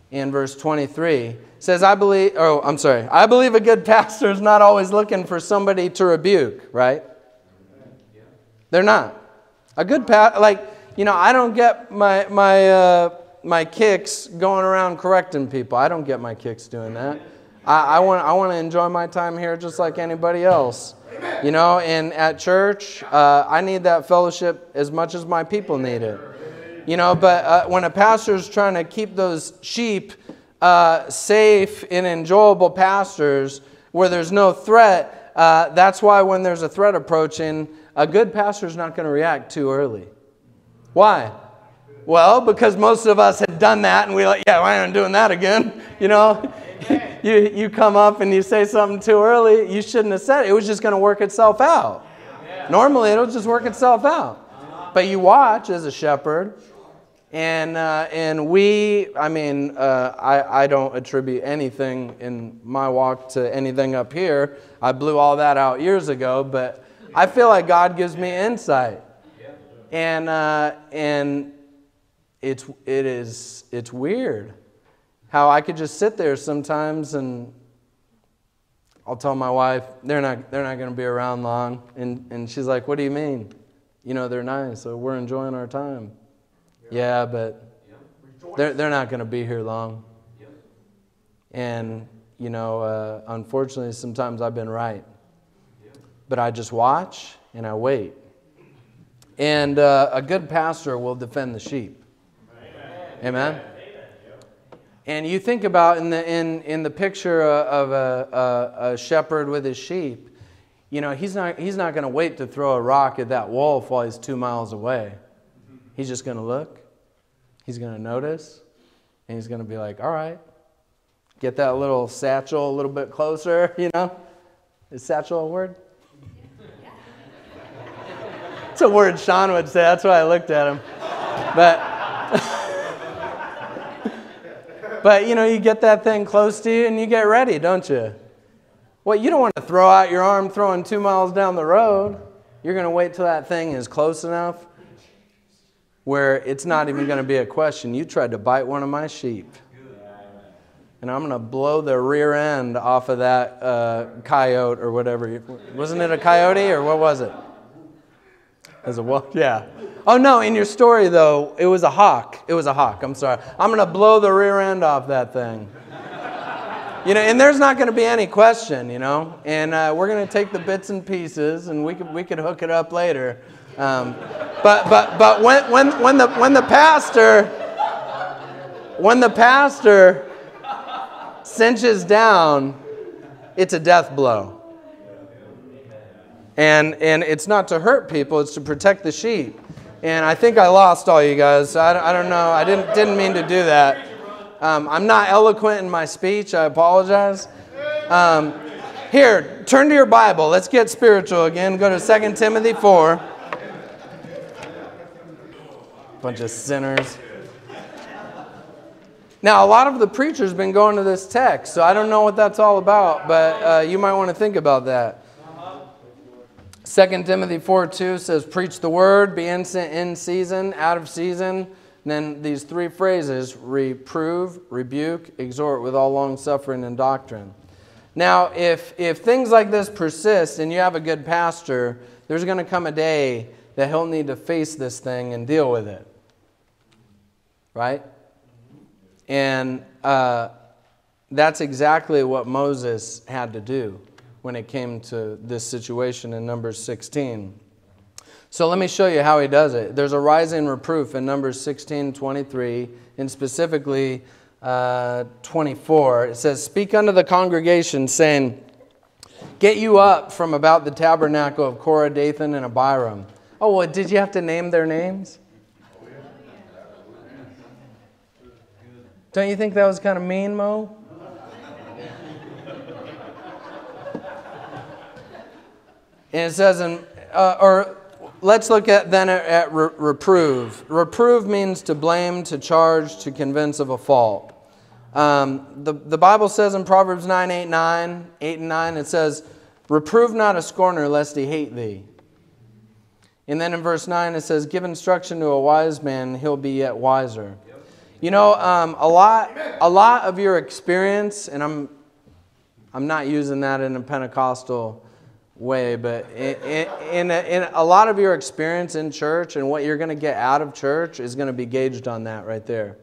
In verse twenty-three, it says, "I believe." Oh, I'm sorry. I believe a good pastor is not always looking for somebody to rebuke. Right? They're not. A good pa- like you know, I don't get my my uh, my kicks going around correcting people. I don't get my kicks doing that. I, I want I want to enjoy my time here just like anybody else. You know, and at church, uh, I need that fellowship as much as my people need it. You know, but uh, when a pastor's trying to keep those sheep uh, safe and enjoyable pastures where there's no threat, uh, that's why when there's a threat approaching, a good pastor's not going to react too early. Why? Well, because most of us had done that, and we like, yeah, well, I ain't doing that again, you know. You you come up and you say something too early. You shouldn't have said it. It was just going to work itself out. Yeah. Normally, it'll just work itself out. Uh-huh. But you watch as a shepherd, and uh, and we. I mean, uh, I I don't attribute anything in my walk to anything up here. I blew all that out years ago. But I feel like God gives me insight, and uh, and it's it is it's weird. How I could just sit there sometimes, and I'll tell my wife, they're not they're not going to be around long. And, and she's like, what do you mean? You know, they're nice, so we're enjoying our time. Yeah, yeah, but they're, they're not going to be here long. Yeah. And, you know, uh, unfortunately, sometimes I've been right. Yeah. But I just watch, and I wait. And uh, a good pastor will defend the sheep. Amen? Amen. And you think about in the in in the picture of a, a, a shepherd with his sheep, you know, he's not he's not going to wait to throw a rock at that wolf while he's two miles away. He's just going to look, he's going to notice, and he's going to be like, all right, get that little satchel a little bit closer, you know. Is satchel a word? It's a word Sean would say. That's why I looked at him. But... But, you know, you get that thing close to you and you get ready, don't you? Well, you don't want to throw out your arm throwing two miles down the road. You're going to wait till that thing is close enough where it's not even going to be a question. You tried to bite one of my sheep. And I'm going to blow the rear end off of that uh, coyote or whatever. Wasn't it a coyote or what was it? As a wolf, yeah. Oh, no, in your story, though, it was a hawk. It was a hawk, I'm sorry. I'm going to blow the rear end off that thing. You know, and there's not going to be any question, you know. And uh, we're going to take the bits and pieces, and we could, we could hook it up later. Um, but but, but when, when, when, the, when the pastor, when the pastor cinches down, it's a death blow. And, and it's not to hurt people, it's to protect the sheep. And I think I lost all you guys. I, I don't know. I didn't, didn't mean to do that. Um, I'm not eloquent in my speech. I apologize. Um, here, turn to your Bible. Let's get spiritual again. Go to Second Timothy four. Bunch of sinners. Now, a lot of the preachers have been going to this text, so I don't know what that's all about, but uh, you might want to think about that. Second Timothy four two says, preach the word, be instant in season, out of season. And then these three phrases, reprove, rebuke, exhort with all long suffering and doctrine. Now, if, if things like this persist and you have a good pastor, there's going to come a day that he'll need to face this thing and deal with it. Right? And uh, that's exactly what Moses had to do when it came to this situation in Numbers sixteen. So let me show you how he does it. There's a rising reproof in Numbers sixteen twenty-three, and specifically uh, twenty-four. It says, speak unto the congregation, saying, get you up from about the tabernacle of Korah, Dathan, and Abiram. Oh, well, did you have to name their names? Don't you think that was kind of mean, Mo? And it says, in, uh, or let's look at then at, at re reprove. Reprove means to blame, to charge, to convince of a fault. Um, the, the Bible says in Proverbs nine, eight, nine, eight and nine, it says, reprove not a scorner lest he hate thee. And then in verse nine it says, give instruction to a wise man, he'll be yet wiser. You know, um, a lot, a lot of your experience, and I'm, I'm not using that in a Pentecostal way, but in, in, in, a, in a lot of your experience in church and what you're going to get out of church is going to be gauged on that right there.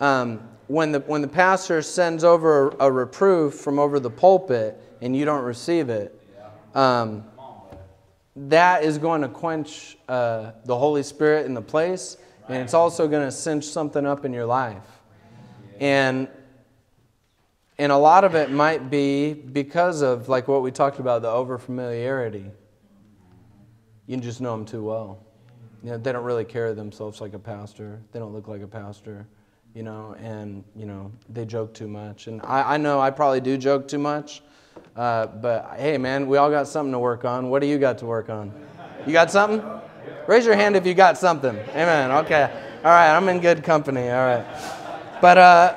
Um, when the when the pastor sends over a, a reproof from over the pulpit and you don't receive it, um, that is going to quench uh, the Holy Spirit in the place. And it's also going to cinch something up in your life. And, and a lot of it might be because of, like what we talked about, the overfamiliarity. You just know them too well. You know, they don't really carry themselves like a pastor. They don't look like a pastor, you know, and, you know, they joke too much. And I, I know I probably do joke too much, uh, but, hey, man, we all got something to work on. What do you got to work on? You got something? Raise your hand if you got something. Amen. Okay. All right. I'm in good company. All right. But uh,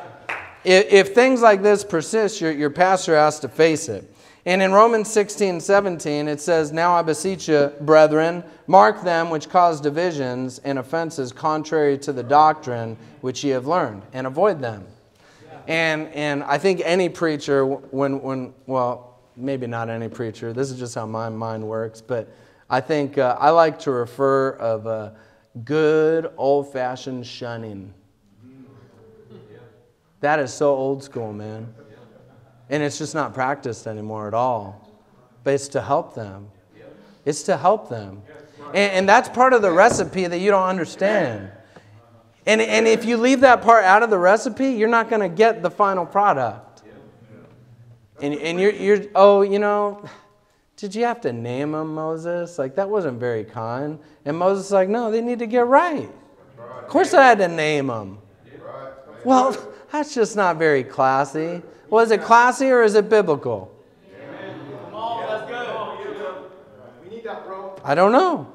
if, if things like this persist, your, your pastor has to face it. And in Romans sixteen seventeen, it says, now I beseech you, brethren, mark them which cause divisions and offenses contrary to the doctrine which ye have learned, and avoid them. And, and I think any preacher, when, when, well, maybe not any preacher, this is just how my mind works, but I think uh, I like to refer of a good old-fashioned shunning. That is so old school, man. And it's just not practiced anymore at all. But it's to help them. It's to help them. And, and that's part of the recipe that you don't understand. And, and if you leave that part out of the recipe, you're not going to get the final product. And, and you're, you're, oh, you know... did you have to name them, Moses? Like, that wasn't very kind. And Moses is like, no, they need to get right. Of course I had to name them. Well, that's just not very classy. Well, is it classy or is it biblical? Come on, let's go. We need that, bro. I don't know.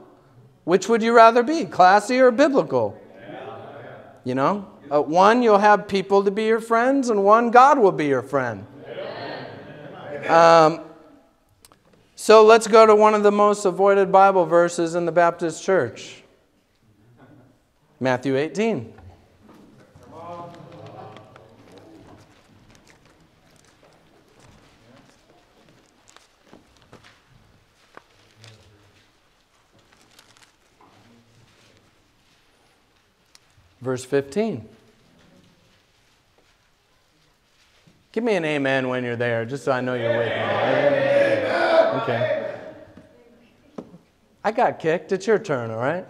Which would you rather be, classy or biblical? You know? Uh, one, you'll have people to be your friends, and one, God will be your friend. Um... So let's go to one of the most avoided Bible verses in the Baptist church. Matthew eighteen. Verse fifteen. Give me an amen when you're there, just so I know you're with me. Amen. Okay. I got kicked. It's your turn, all right?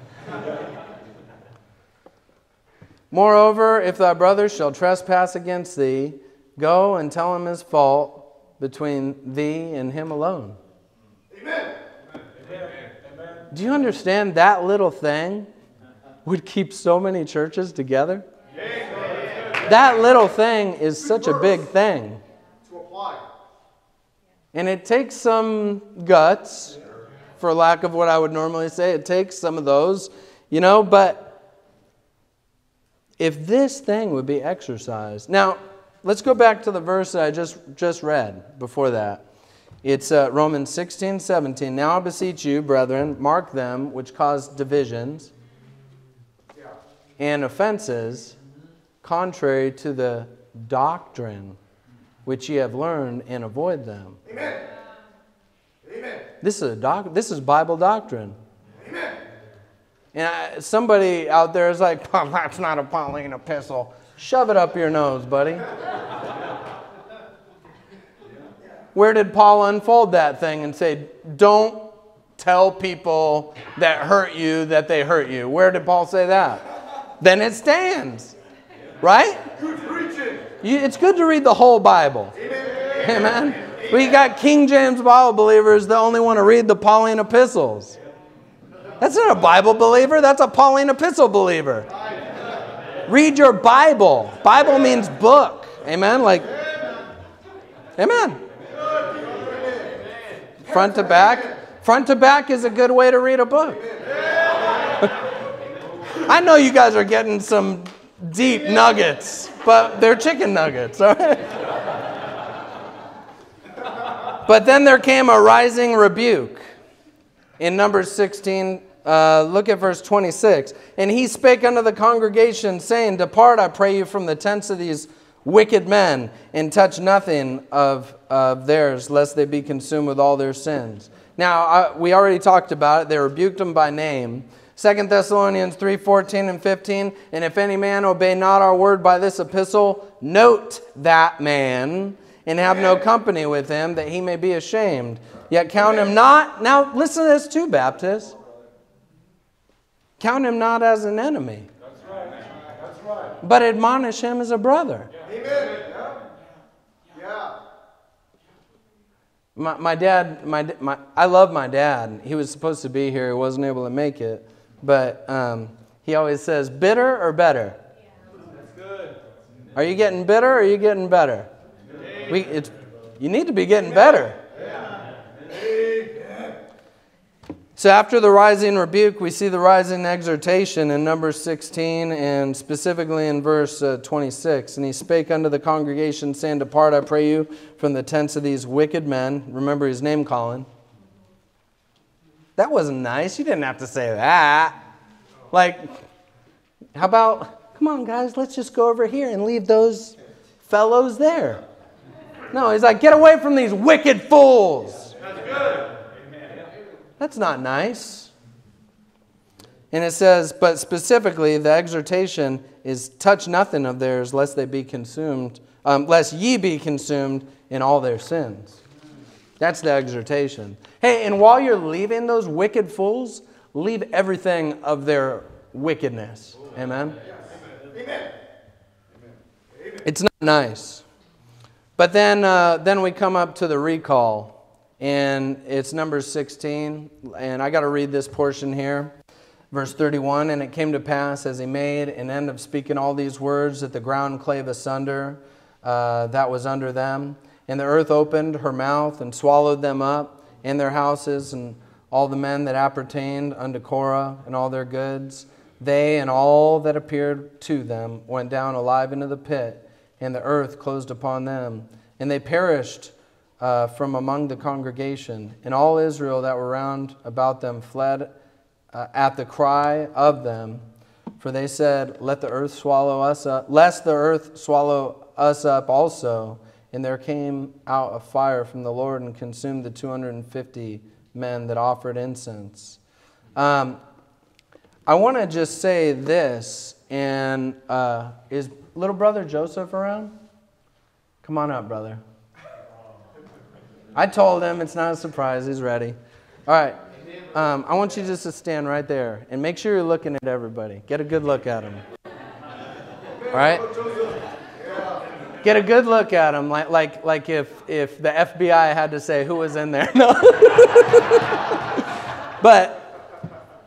Moreover, if thy brother shall trespass against thee, go and tell him his fault between thee and him alone. Amen. Amen. Do you understand that little thing would keep so many churches together? That little thing is such a big thing. And it takes some guts, for lack of what I would normally say. It takes some of those, you know, but if this thing would be exercised. Now, let's go back to the verse that I just, just read before that. It's uh, Romans sixteen, seventeen. Now I beseech you, brethren, mark them which cause divisions and offenses contrary to the doctrine which ye have learned, and avoid them. Amen. Amen. This is a doc. This is Bible doctrine. Amen. And I, somebody out there is like, well, that's not a Pauline epistle. Shove it up your nose, buddy. Where did Paul unfold that thing and say, don't tell people that hurt you that they hurt you? Where did Paul say that? Then it stands. Right? Good preaching. You, it's good to read the whole Bible. Amen. Amen. Amen. We got King James Bible believers that only want to read the Pauline epistles. That's not a Bible believer. That's a Pauline epistle believer. Read your Bible. Bible means book. Amen. Like, amen. Front to back. Front to back is a good way to read a book. I know you guys are getting some deep nuggets, but they're chicken nuggets, all right? But then there came a rising rebuke. In Numbers sixteen, uh, look at verse twenty-six. And he spake unto the congregation, saying, depart, I pray you, from the tents of these wicked men, and touch nothing of, of theirs, lest they be consumed with all their sins. Now, I, we already talked about it. They rebuked them by name. Second Thessalonians three, fourteen and fifteen, and if any man obey not our word by this epistle, note that man, and have no company with him, that he may be ashamed. Yet count him not. Now, listen to this too, Baptist. Count him not as an enemy. That's right. That's right. But admonish him as a brother. Yeah. Amen. Yeah. Yeah. My, my dad, my, my, I love my dad. He was supposed to be here. He wasn't able to make it. But um, he always says, bitter or better? That's good. Are you getting bitter or are you getting better? We, it's, you need to be getting better. So after the rising rebuke, we see the rising exhortation in Numbers sixteen, and specifically in verse uh, twenty-six. And he spake unto the congregation, saying, depart, I pray you, from the tents of these wicked men. Remember his name calling. That wasn't nice. You didn't have to say that. Like, how about, come on, guys, let's just go over here and leave those fellows there. No, he's like, get away from these wicked fools. That's good. That's not nice. And it says, but specifically, the exhortation is touch nothing of theirs, lest they be consumed, um, lest ye be consumed in all their sins. That's the exhortation. Hey, and while you're leaving those wicked fools, leave everything of their wickedness. Amen? Amen. It's not nice. But then, uh, then we come up to the recall. And it's Numbers sixteen, and I got to read this portion here, verse thirty-one. And it came to pass, as he made an end of speaking all these words, that the ground clave asunder uh, that was under them, and the earth opened her mouth and swallowed them up and their houses and all the men that appertained unto Korah and all their goods. They and all that appeared to them went down alive into the pit, and the earth closed upon them, and they perished Uh, from among the congregation, and all Israel that were round about them fled uh, at the cry of them, for they said, let the earth swallow us up, lest the earth swallow us up also. And there came out a fire from the Lord and consumed the two hundred fifty men that offered incense. Um, I want to just say this, and uh, is little brother Joseph around? Come on up, brother. I told him, it's not a surprise. He's ready. All right. Um, I want you just to stand right there and make sure you're looking at everybody. Get a good look at them. All right? Get a good look at them, like, like, like if, if the F B I had to say who was in there. No. But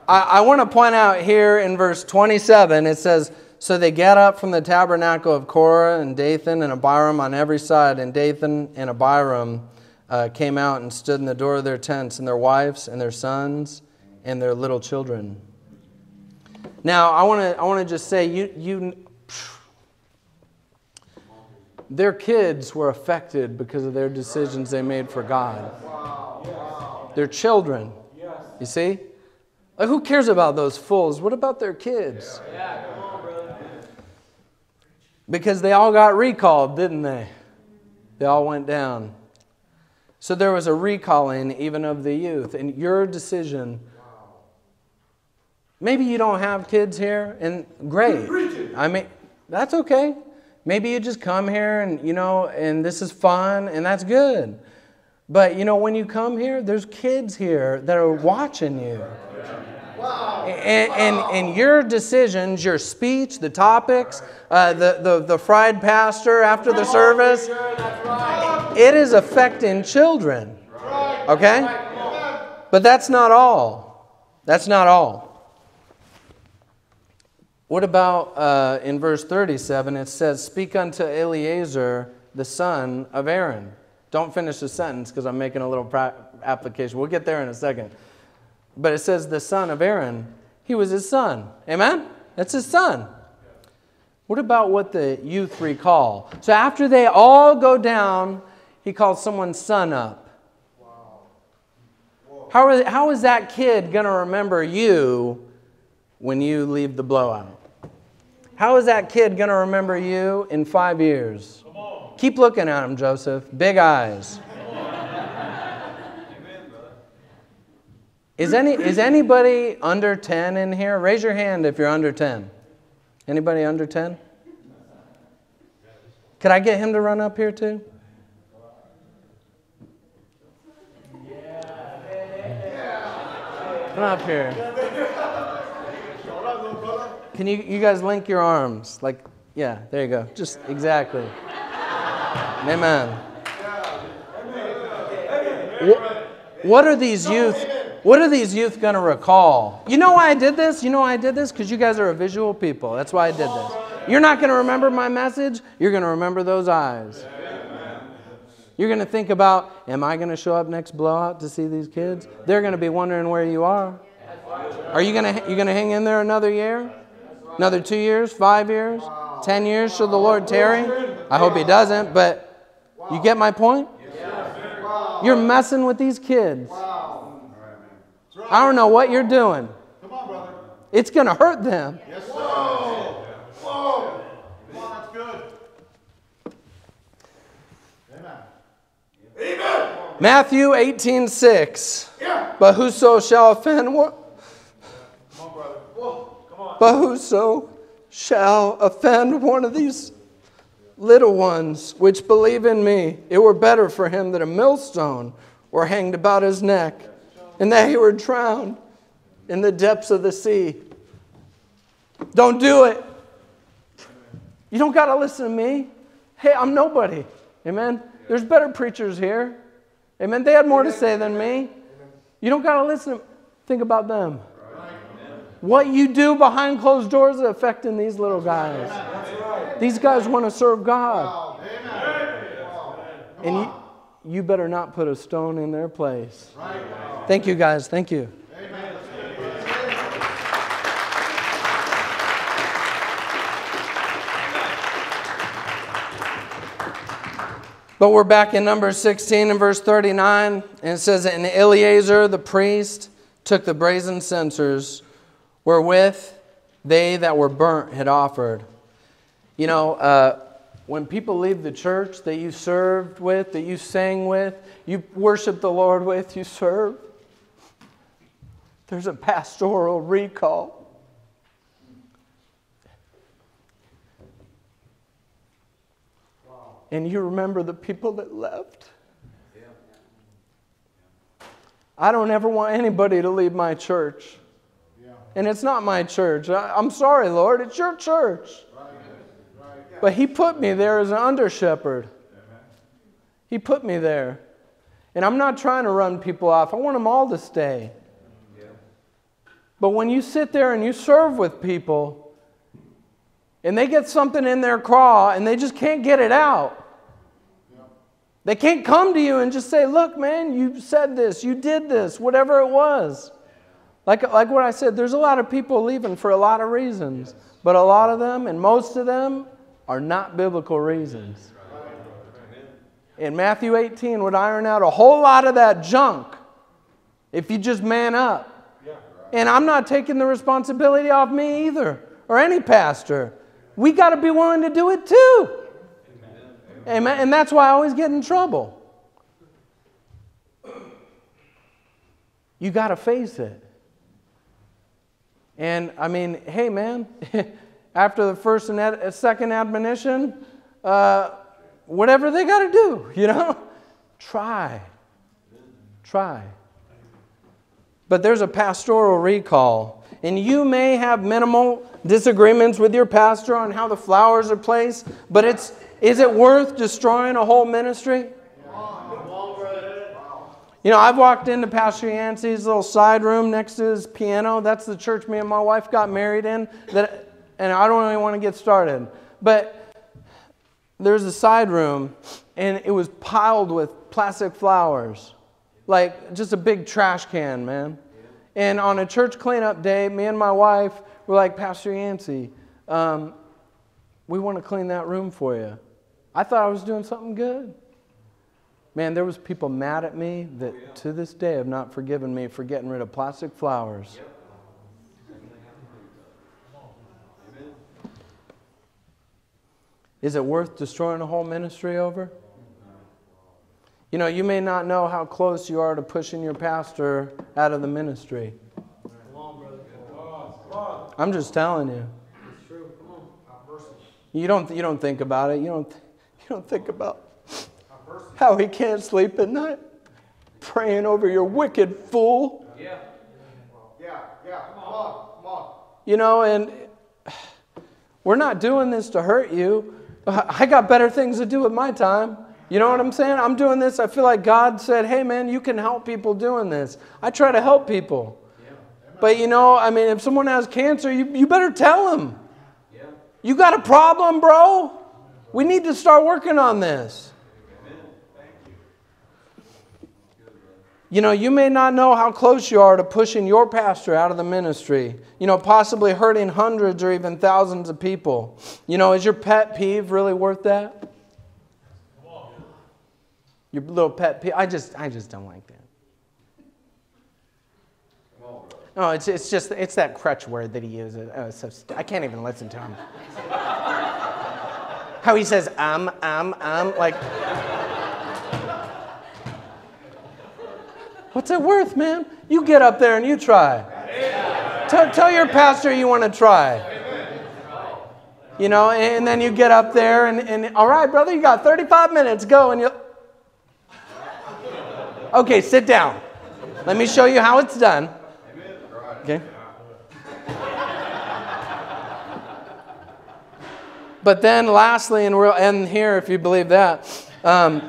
I, I want to point out here in verse twenty-seven, it says, so they got up from the tabernacle of Korah and Dathan and Abiram on every side, and Dathan and Abiram uh, came out and stood in the door of their tents, and their wives and their sons and their little children. Now, I want to I want to just say, you you their kids were affected because of their decisions they made for God. Their children, you see? Like, who cares about those fools? What about their kids? Because they all got recalled, didn't they? They all went down. So there was a recalling even of the youth. And your decision, maybe you don't have kids here, and great. I mean, that's okay. Maybe you just come here and, you know, and this is fun, and that's good. But, you know, when you come here, there's kids here that are watching you. Wow. And, and, and your decisions, your speech, the topics, uh, the, the, the fried pastor after the service, it is affecting children, okay? But that's not all. That's not all. What about uh, in verse thirty-seven, it says, speak unto Eleazar, the son of Aaron. Don't finish the sentence because I'm making a little application. We'll get there in a second. But it says the son of Aaron, he was his son. Amen? That's his son. What about what the youth recall? So after they all go down, he calls someone's son up. How, are, how is that kid going to remember you when you leave the blowout? How is that kid going to remember you in five years? Come on. Keep looking at him, Joseph. Big eyes. Is any is anybody under ten in here? Raise your hand if you're under ten. Anybody under ten? Could I get him to run up here too? Come up here. Can you you guys link your arms? Like, yeah, there you go. Just exactly. Amen. What, what are these youth? What are these youth going to recall? You know why I did this? You know why I did this? Because you guys are a visual people. That's why I did this. You're not going to remember my message. You're going to remember those eyes. You're going to think about, am I going to show up next blowout to see these kids? They're going to be wondering where you are. Are you going to, you going to hang in there another year? Another two years? Five years? Ten years? Shall the Lord tarry? I hope he doesn't, but you get my point? You're messing with these kids. I don't know what you're doing. Come on, brother. It's going to hurt them. Yes, sir. Whoa. Whoa. Come on, that's good. Amen. Amen. Matthew eighteen six. Yeah. But whoso shall offend one... Come on, brother. Whoa. Come on. But whoso shall offend one of these little ones which believe in me, it were better for him that a millstone were hanged about his neck, and that he were drowned in the depths of the sea. Don't do it. You don't got to listen to me. Hey, I'm nobody. Amen? There's better preachers here. Amen? They had more to say than me. You don't got to listen to me. Think about them. What you do behind closed doors is affecting these little guys. These guys want to serve God. And you, you better not put a stone in their place. Thank you, guys. Thank you. Amen. But we're back in Numbers sixteen and verse thirty-nine. And it says, and Eleazar the priest took the brazen censers wherewith they that were burnt had offered. You know, uh, when people leave the church that you served with, that you sang with, you worship the Lord with, you serve, there's a pastoral recall. Wow. And you remember the people that left. Yeah. I don't ever want anybody to leave my church. Yeah. And it's not my church. I, I'm sorry, Lord, it's your church. Right. But he put me there as an under-shepherd. He put me there. And I'm not trying to run people off. I want them all to stay. Yeah. But when you sit there and you serve with people and they get something in their craw and they just can't get it out, yeah. They can't come to you and just say, look, man, you said this, you did this, whatever it was. Like, like what I said, there's a lot of people leaving for a lot of reasons, yes. But a lot of them and most of them are not biblical reasons. And Matthew eighteen would iron out a whole lot of that junk if you just man up. And I'm not taking the responsibility off me either, or any pastor. We got to be willing to do it too. Amen. Amen. And that's why I always get in trouble. You got to face it. And I mean, hey man, after the first and second admonition, uh, whatever they got to do, you know, try, try. But there's a pastoral recall, and you may have minimal disagreements with your pastor on how the flowers are placed, but it's, is it worth destroying a whole ministry? You know, I've walked into Pastor Yancey's little side room next to his piano. That's the church me and my wife got married in, that, and I don't really want to get started. But there's a side room, and it was piled with plastic flowers. Like just a big trash can, man. And on a church cleanup day, me and my wife were like, Pastor Yancey, um, we want to clean that room for you. I thought I was doing something good. Man, there was people mad at me that oh, yeah. to this day have not forgiven me for getting rid of plastic flowers. Yep. Is it worth destroying a whole ministry over? You know, you may not know how close you are to pushing your pastor out of the ministry. I'm just telling you. You don't, you don't think about it. You don't, you don't think about how he can't sleep at night, praying over your wicked fool. Yeah, yeah, yeah. Come on, come on. You know, and we're not doing this to hurt you. I got better things to do with my time. You know what I'm saying? I'm doing this. I feel like God said, hey, man, you can help people doing this. I try to help people. Yeah. But, you know, I mean, if someone has cancer, you, you better tell them. Yeah. You got a problem, bro. We need to start working on this. Amen. Thank you. Good, you know, you may not know how close you are to pushing your pastor out of the ministry. You know, possibly hurting hundreds or even thousands of people. You know, is your pet peeve really worth that? Your little pet peeve. I just, I just don't like that. No, it's, it's just, it's that crutch word that he uses. Oh, so st- I can't even listen to him. How he says, um, um, um, like. What's it worth, man? You get up there and you try. Tell, tell your pastor you want to try. You know, and then you get up there and, and all right, brother, you got thirty-five minutes, go, and you. Okay, sit down. Let me show you how it's done. Okay. But then lastly, and we'll end here if you believe that, um,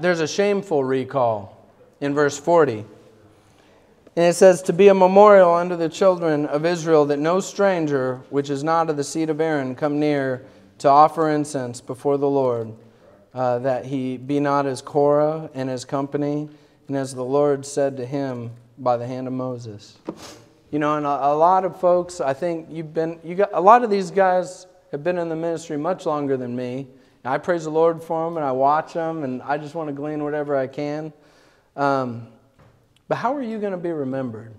there's a shameful recall in verse forty. And it says, to be a memorial unto the children of Israel that no stranger, which is not of the seed of Aaron, come near to offer incense before the Lord, uh, that he be not as Korah and his company, and as the Lord said to him by the hand of Moses. You know, and a, a lot of folks, I think you've been, you got, a lot of these guys have been in the ministry much longer than me. And I praise the Lord for them, and I watch them, and I just want to glean whatever I can. Um, but how are you going to be remembered?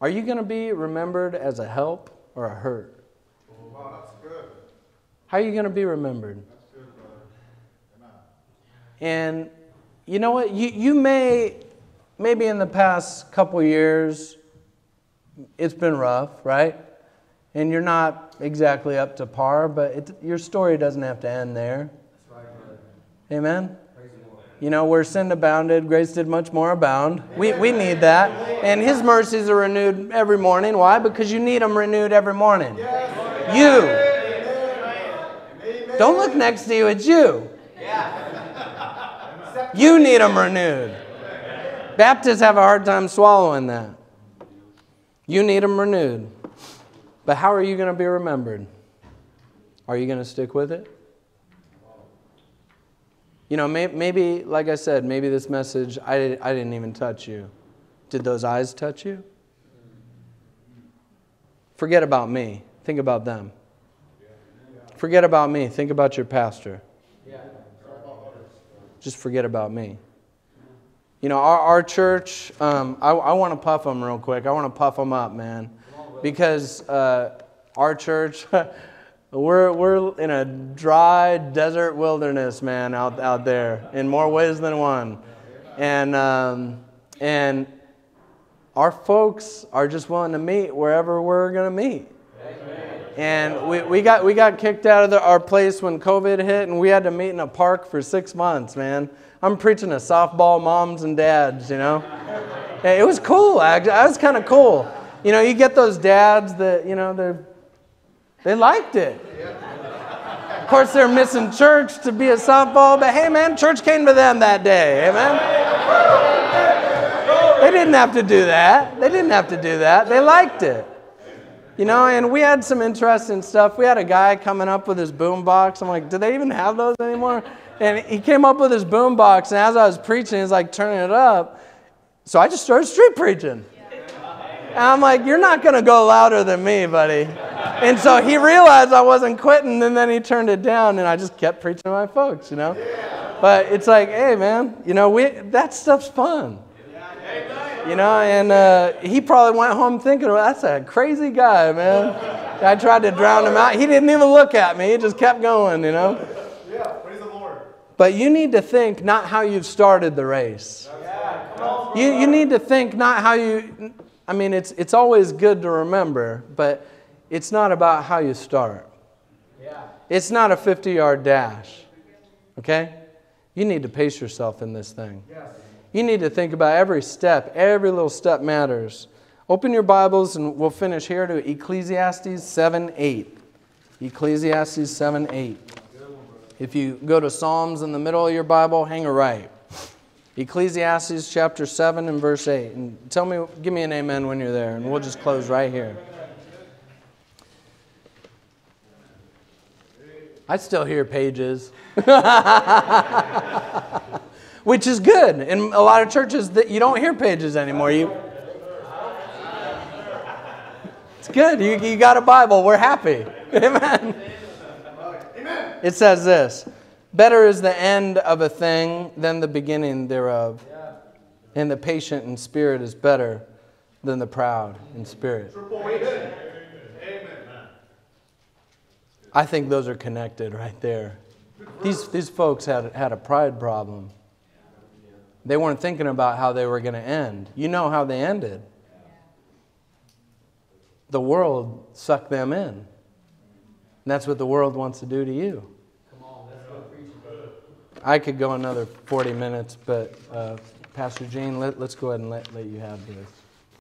Are you going to be remembered as a help or a hurt? Wow, that's good. How are you going to be remembered? That's good, brother. Amen. And you know what? You, you may, maybe in the past couple years, it's been rough, right? And you're not exactly up to par, but it, your story doesn't have to end there. That's right, brother. Amen? Praise the Lord. You know, where sin abounded, grace did much more abound. We, we need that. And His mercies are renewed every morning. Why? Because you need them renewed every morning. Yes. You. Don't look next to you, it's you. You need them renewed. Baptists have a hard time swallowing that. You need them renewed. But how are you going to be remembered? Are you going to stick with it? You know, may, maybe, like I said, maybe this message, I, I didn't even touch you. Did those eyes touch you? Forget about me. Think about them. Forget about me. Think about your pastor. Just forget about me. You know, our, our church, um, I, I want to puff them real quick. I want to puff them up, man. Because uh, our church, we're, we're in a dry desert wilderness, man, out, out there in more ways than one. And, um, and our folks are just willing to meet wherever we're going to meet. Amen. And we, we got we got kicked out of the, our place when COVID hit, and we had to meet in a park for six months, man. I'm preaching to softball moms and dads, you know. It was cool, actually. That was kind of cool. You know, you get those dads that, you know, they they liked it. Of course, they're missing church to be a softball, but hey, man, church came to them that day. Amen. They didn't have to do that. They didn't have to do that. They liked it. You know, and we had some interesting stuff. We had a guy coming up with his boom box. I'm like, do they even have those anymore? And he came up with his boom box, and as I was preaching, he's like turning it up. So I just started street preaching. And I'm like, you're not going to go louder than me, buddy. And so he realized I wasn't quitting, and then he turned it down, and I just kept preaching to my folks, you know. But it's like, hey, man, you know, we that stuff's fun. You know, and uh, he probably went home thinking, well, that's a crazy guy, man. I tried to drown him out. He didn't even look at me. He just kept going, you know. Yeah, praise the Lord. But you need to think not how you've started the race. Yeah, come on, you, you need to think not how you, I mean, it's, it's always good to remember, but it's not about how you start. Yeah. It's not a fifty-yard dash, okay? You need to pace yourself in this thing. Yes. You need to think about every step. Every little step matters. Open your Bibles, and we'll finish here to Ecclesiastes seven eight. Ecclesiastes seven eight. If you go to Psalms in the middle of your Bible, hang a right. Ecclesiastes chapter seven and verse eight. And tell me, give me an amen when you're there, and we'll just close right here. I still hear pages. Which is good. In a lot of churches, that you don't hear pages anymore. You, it's good. You, you got a Bible. We're happy. Amen. It says this, better is the end of a thing than the beginning thereof. And the patient in spirit is better than the proud in spirit. I think those are connected right there. These, these folks had, had a pride problem. They weren't thinking about how they were going to end. You know how they ended. The world sucked them in. And that's what the world wants to do to you. I could go another forty minutes, but uh, Pastor Gene, let, let's go ahead and let, let you have this.